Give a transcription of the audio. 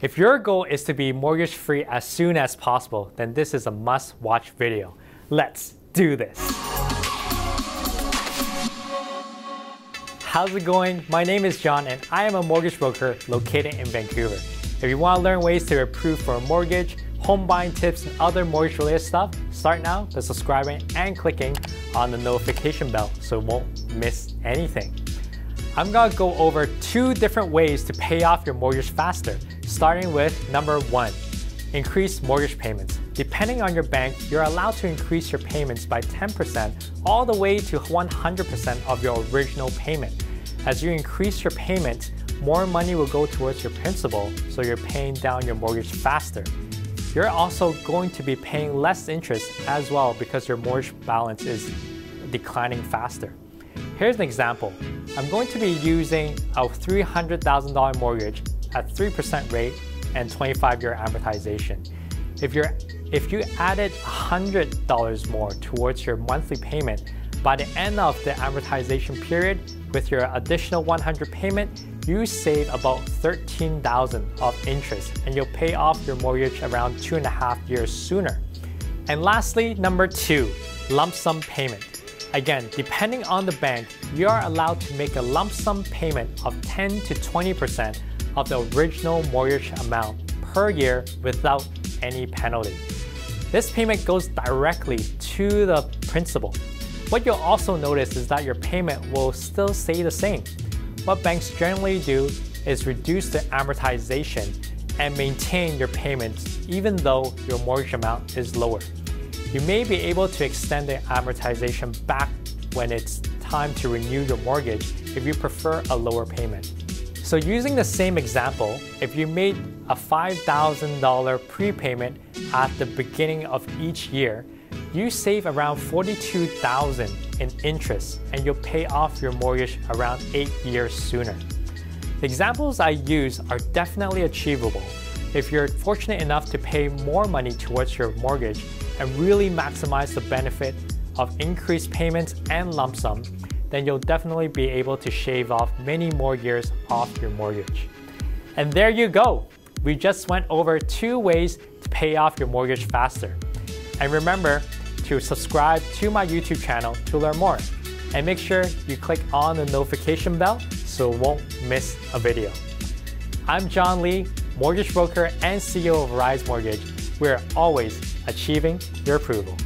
If your goal is to be mortgage-free as soon as possible, then this is a must-watch video. Let's do this. How's it going? My name is John and I am a mortgage broker located in Vancouver. If you want to learn ways to improve for a mortgage, home buying tips and other mortgage-related stuff, start now by subscribing and clicking on the notification bell so you won't miss anything. I'm going to go over 2 different ways to pay off your mortgage faster, starting with number 1, increase mortgage payments. Depending on your bank, you're allowed to increase your payments by 10% all the way to 100% of your original payment. As you increase your payments, more money will go towards your principal, so you're paying down your mortgage faster. You're also going to be paying less interest as well because your mortgage balance is declining faster. Here's an example. I'm going to be using a $300,000 mortgage at 3% rate and 25-year amortization. If you added $100 more towards your monthly payment, by the end of the amortization period, with your additional $100 payment, you save about $13,000 of interest and you'll pay off your mortgage around 2.5 years sooner. And lastly, number 2, lump sum payment. Again, depending on the bank, you are allowed to make a lump sum payment of 10 to 20% of the original mortgage amount per year without any penalty. This payment goes directly to the principal. What you'll also notice is that your payment will still stay the same. What banks generally do is reduce the amortization and maintain your payments even though your mortgage amount is lower. You may be able to extend the amortization back when it's time to renew your mortgage if you prefer a lower payment. So using the same example, if you made a $5,000 prepayment at the beginning of each year, you save around $42,000 in interest and you'll pay off your mortgage around 8 years sooner. The examples I use are definitely achievable if you're fortunate enough to pay more money towards your mortgage and really maximize the benefit of increased payments and lump sum, then you'll definitely be able to shave off many more years off your mortgage. And there you go! We just went over 2 ways to pay off your mortgage faster. And remember to subscribe to my YouTube channel to learn more. And make sure you click on the notification bell so you won't miss a video. I'm John Lee, mortgage broker and CEO of Arise Mortgage. We're always achieving your approval.